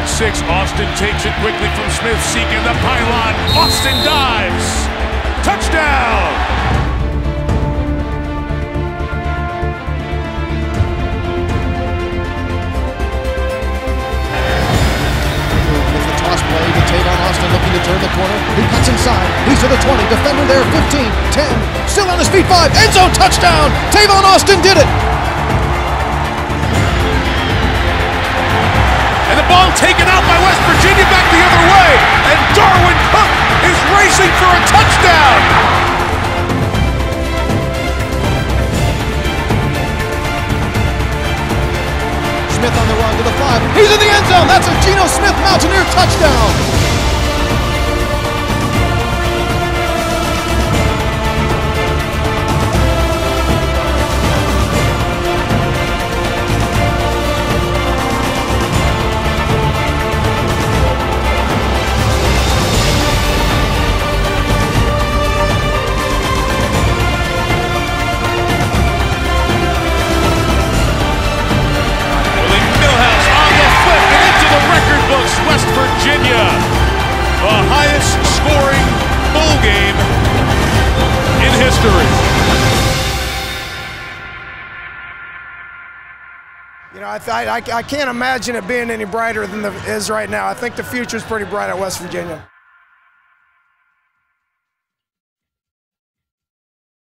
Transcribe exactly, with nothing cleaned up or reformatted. and six. Austin takes it quickly from Smith, seeking the pylon. Austin dives. Touchdown! Here's the toss play to Tavon Austin, looking to turn the corner. He cuts inside. He's to the twenty. Defender there, fifteen, ten. Still on his feet, five. End zone touchdown! Tavon Austin did it! Ball taken out by West Virginia back the other way, and Darwin Cook is racing for a touchdown. Smith on the run to the five. He's in the end zone. That's a Geno Smith Mountaineer touchdown. West Virginia, the highest scoring bowl game in history. You know, I, I, I can't imagine it being any brighter than it is right now. I think the future's pretty bright at West Virginia.